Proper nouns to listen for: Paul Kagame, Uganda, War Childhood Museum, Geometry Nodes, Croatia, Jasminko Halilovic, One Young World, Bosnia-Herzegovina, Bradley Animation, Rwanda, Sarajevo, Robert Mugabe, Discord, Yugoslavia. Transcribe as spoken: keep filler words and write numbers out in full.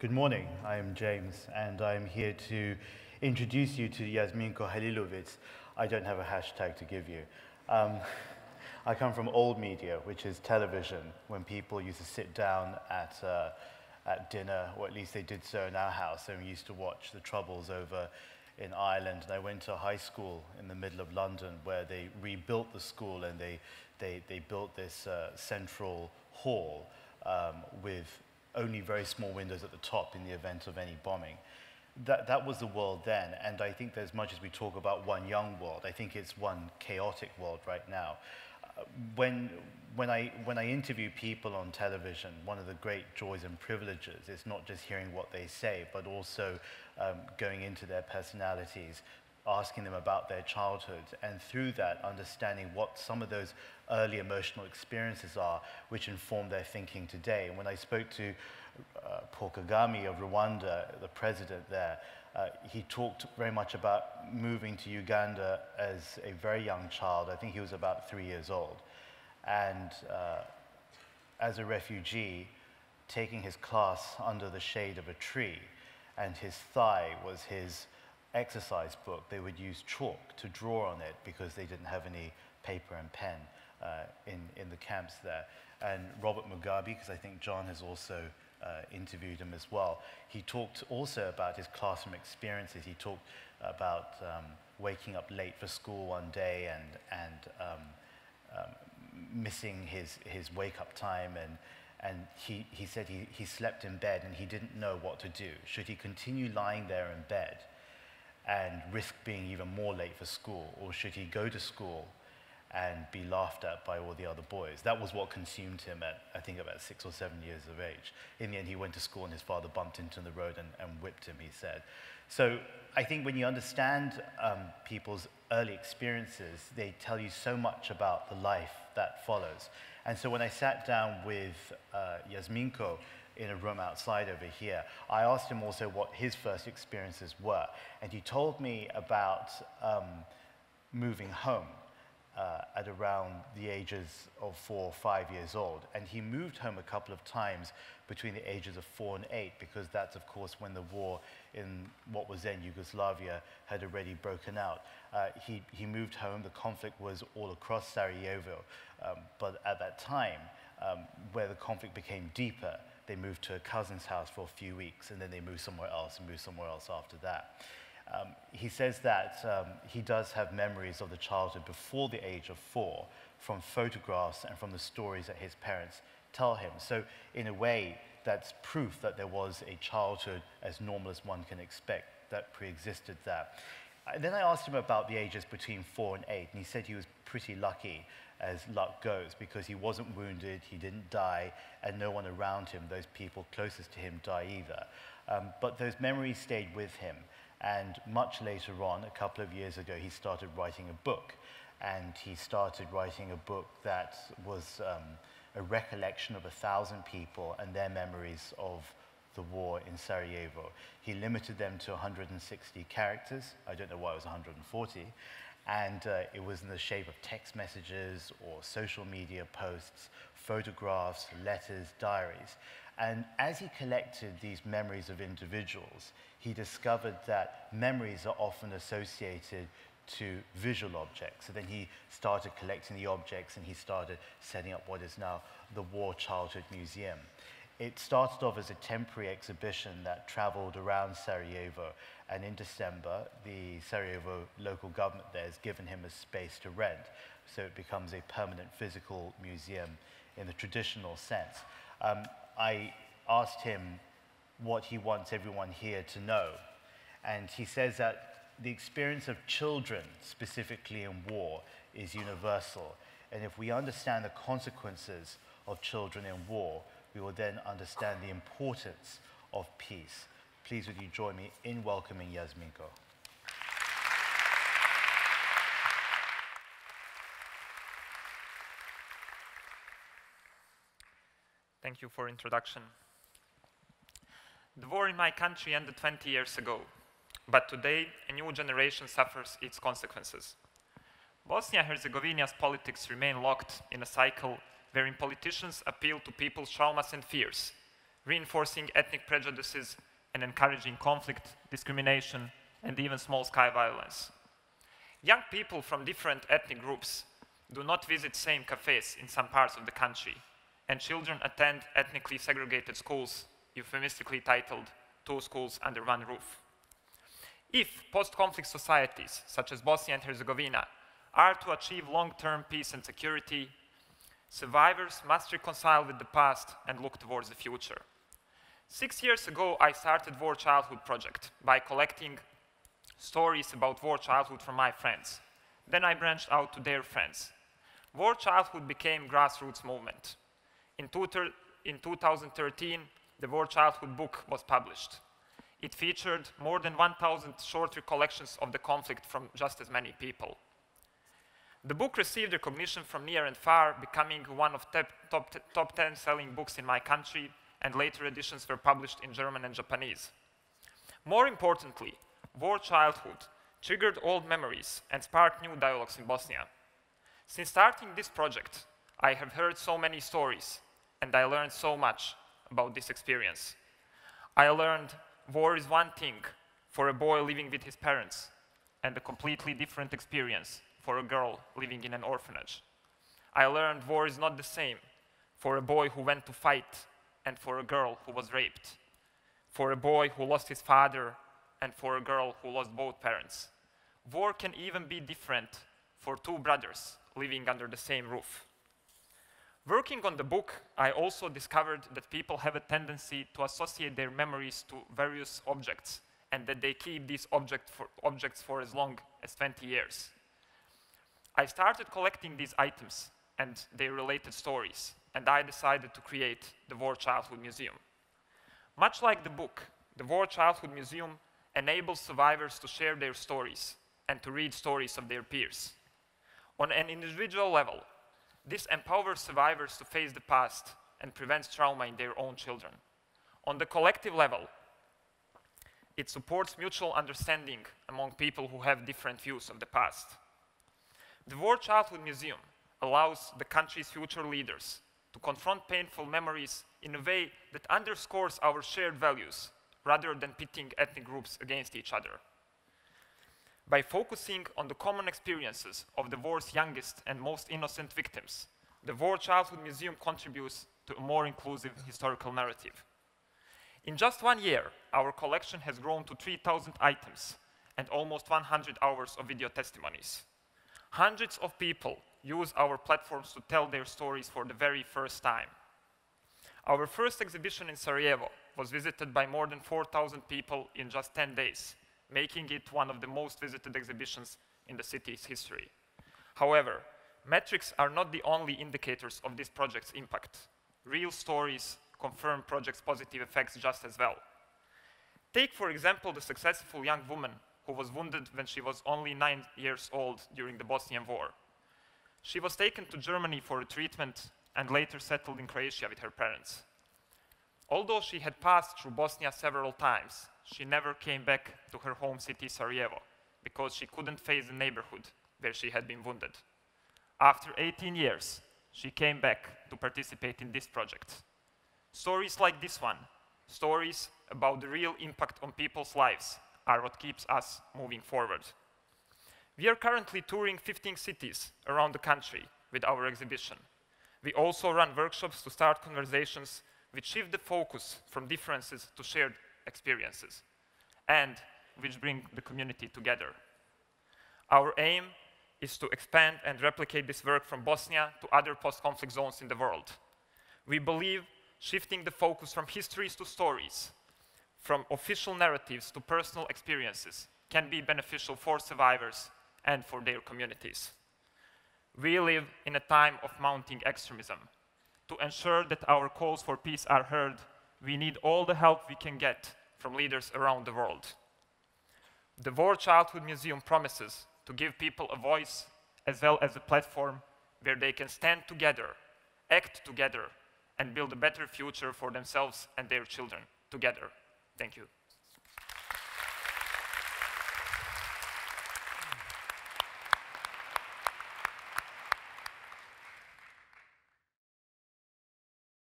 Good morning, I am James, and I'm here to introduce you to Jasminko Halilovic. I don't have a hashtag to give you. Um, I come from old media, which is television, when people used to sit down at, uh, at dinner, or at least they did so in our house, and we used to watch the Troubles over in Ireland. And I went to high school in the middle of London, where they rebuilt the school, and they, they, they built this uh, central hall um, with only very small windows at the top in the event of any bombing. That, that was the world then, and I think as much as we talk about one young world, I think it's one chaotic world right now. Uh, when, when, I, when I interview people on television, one of the great joys and privileges is not just hearing what they say, but also um, going into their personalities, asking them about their childhoods, and through that, understanding what some of those early emotional experiences are, which inform their thinking today. And when I spoke to uh, Paul Kagame of Rwanda, the president there, uh, he talked very much about moving to Uganda as a very young child. I think he was about three years old. And uh, as a refugee, taking his class under the shade of a tree, and his thigh was his exercise book. They would use chalk to draw on it because they didn't have any paper and pen uh, in, in the camps there. And Robert Mugabe, because I think John has also uh, interviewed him as well, he talked also about his classroom experiences. He talked about um, waking up late for school one day and, and um, um, missing his, his wake-up time, and And he, he said he, he slept in bed and he didn't know what to do. Should he continue lying there in bed and risk being even more late for school, or should he go to school and be laughed at by all the other boys? That was what consumed him at, I think, about six or seven years of age. In the end, he went to school and his father bumped into him on the road and, and whipped him, he said. So I think when you understand um, people's early experiences, they tell you so much about the life that follows. And so when I sat down with uh, Jasminko in a room outside over here, I asked him also what his first experiences were. And he told me about um, moving home uh, at around the ages of four or five years old. And he moved home a couple of times between the ages of four and eight, because that's, of course, when the war in what was then Yugoslavia had already broken out. Uh, he, he moved home. The conflict was all across Sarajevo. Um, but at that time, um, where the conflict became deeper, they moved to a cousin's house for a few weeks, and then they moved somewhere else and moved somewhere else after that. Um, he says that um, he does have memories of the childhood before the age of four from photographs and from the stories that his parents tell him. So in a way, that's proof that there was a childhood as normal as one can expect that pre-existed that. And then I asked him about the ages between four and eight, and he said he was pretty lucky as luck goes, because he wasn't wounded, he didn't die, and no one around him, those people closest to him, die either. Um, but those memories stayed with him, and much later on, a couple of years ago, he started writing a book, and he started writing a book that was um, a recollection of a thousand people and their memories of the war in Sarajevo. He limited them to one hundred sixty characters. I don't know why it was one hundred forty. And uh, it was in the shape of text messages or social media posts, photographs, letters, diaries. And as he collected these memories of individuals, he discovered that memories are often associated to visual objects. So then he started collecting the objects, and he started setting up what is now the War Childhood Museum. It started off as a temporary exhibition that traveled around Sarajevo, and in December, the Sarajevo local government there has given him a space to rent, so it becomes a permanent physical museum in the traditional sense. Um, I asked him what he wants everyone here to know, and he says that the experience of children, specifically in war, is universal, and if we understand the consequences of children in war, we will then understand the importance of peace. Please would you join me in welcoming Jasminko. Thank you for introduction. The war in my country ended twenty years ago, but today a new generation suffers its consequences. Bosnia-Herzegovina's politics remain locked in a cycle wherein politicians appeal to people's traumas and fears, reinforcing ethnic prejudices and encouraging conflict, discrimination, and even small-scale violence. Young people from different ethnic groups do not visit same cafes in some parts of the country, and children attend ethnically segregated schools, euphemistically titled two schools under one roof. If post-conflict societies, such as Bosnia and Herzegovina, are to achieve long-term peace and security, survivors must reconcile with the past and look towards the future. Six years ago, I started War Childhood Project by collecting stories about war childhood from my friends. Then I branched out to their friends. War Childhood became a grassroots movement. In, in two thousand thirteen, the War Childhood book was published. It featured more than one thousand short recollections of the conflict from just as many people. The book received recognition from near and far, becoming one of the top, top ten selling books in my country, and later editions were published in German and Japanese. More importantly, War Childhood triggered old memories and sparked new dialogues in Bosnia. Since starting this project, I have heard so many stories, and I learned so much about this experience. I learned war is one thing for a boy living with his parents, and a completely different experience for a girl living in an orphanage. I learned war is not the same for a boy who went to fight and for a girl who was raped, for a boy who lost his father and for a girl who lost both parents. War can even be different for two brothers living under the same roof. Working on the book, I also discovered that people have a tendency to associate their memories to various objects, and that they keep these object for, objects for as long as twenty years. I started collecting these items and their related stories, and I decided to create the War Childhood Museum. Much like the book, the War Childhood Museum enables survivors to share their stories and to read stories of their peers. On an individual level, this empowers survivors to face the past and prevents trauma in their own children. On the collective level, it supports mutual understanding among people who have different views of the past. The War Childhood Museum allows the country's future leaders to confront painful memories in a way that underscores our shared values rather than pitting ethnic groups against each other. By focusing on the common experiences of the war's youngest and most innocent victims, the War Childhood Museum contributes to a more inclusive historical narrative. In just one year, our collection has grown to three thousand items and almost one hundred hours of video testimonies. Hundreds of people use our platforms to tell their stories for the very first time. Our first exhibition in Sarajevo was visited by more than four thousand people in just ten days, making it one of the most visited exhibitions in the city's history. However, metrics are not the only indicators of this project's impact. Real stories confirm project's positive effects just as well. Take, for example, the successful young woman who was wounded when she was only nine years old during the Bosnian War. She was taken to Germany for treatment and later settled in Croatia with her parents. Although she had passed through Bosnia several times, she never came back to her home city, Sarajevo, because she couldn't face the neighborhood where she had been wounded. After eighteen years, she came back to participate in this project. Stories like this one, stories about the real impact on people's lives, are what keeps us moving forward. We are currently touring fifteen cities around the country with our exhibition. We also run workshops to start conversations which shift the focus from differences to shared experiences, and which bring the community together. Our aim is to expand and replicate this work from Bosnia to other post-conflict zones in the world. We believe shifting the focus from histories to stories, from official narratives to personal experiences, can be beneficial for survivors and for their communities. We live in a time of mounting extremism. To ensure that our calls for peace are heard, we need all the help we can get from leaders around the world. The War Childhood Museum promises to give people a voice as well as a platform where they can stand together, act together, and build a better future for themselves and their children together. Thank you.